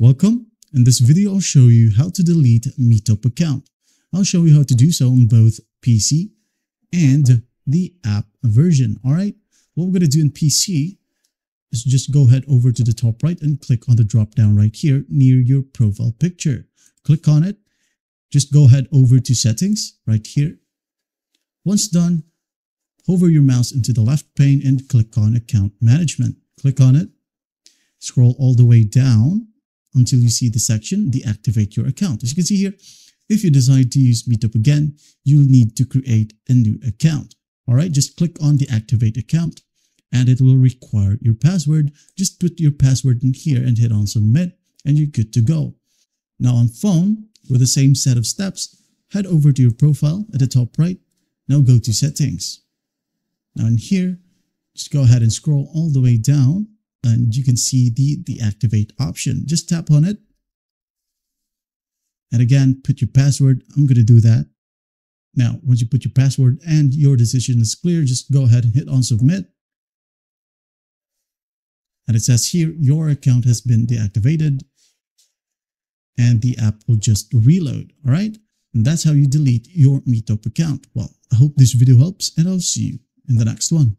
Welcome. In this video I'll show you how to delete Meetup account. I'll show you how to do so on both PC and the app version. Alright, what we're going to do in PC is just go ahead over to the top right and click on the drop down right here near your profile picture. Click on it. Just go ahead over to settings right here. Once done, hover your mouse into the left pane and click on account management. Click on it. Scroll all the way down until you see the section deactivate your account. As you can see here, if you decide to use Meetup again, you'll need to create a new account. All right, just click on deactivate account and it will require your password. Just put your password in here and hit on submit and you're good to go. Now on phone, with the same set of steps, head over to your profile at the top right. Now go to settings. Now in here, just go ahead and scroll all the way down and you can see the deactivate option. Just tap on it. And again, put your password. I'm going to do that. Now, once you put your password and your decision is clear, just go ahead and hit on submit. And it says here, your account has been deactivated and the app will just reload. All right. And that's how you delete your Meetup account. Well, I hope this video helps and I'll see you in the next one.